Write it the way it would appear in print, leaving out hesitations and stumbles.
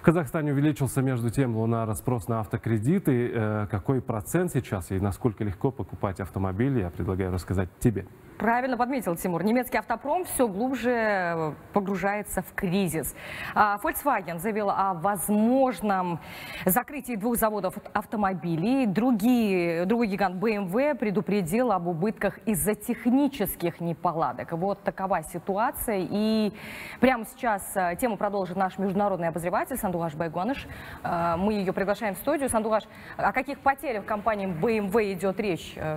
В Казахстане увеличился, между тем, лунарный спрос на автокредиты. Какой процент сейчас и насколько легко покупать автомобили, я предлагаю рассказать тебе. Правильно подметил Тимур. Немецкий автопром все глубже погружается в кризис. Volkswagen заявил о возможном закрытии 2 заводов автомобилей. Другой гигант BMW предупредил об убытках из-за технических неполадок. Вот такова ситуация. И прямо сейчас тему продолжит наш международный обозреватель Сандулаш Байганыш. Мы ее приглашаем в студию. Сандулаш, о каких потерях в компании BMW идет речь?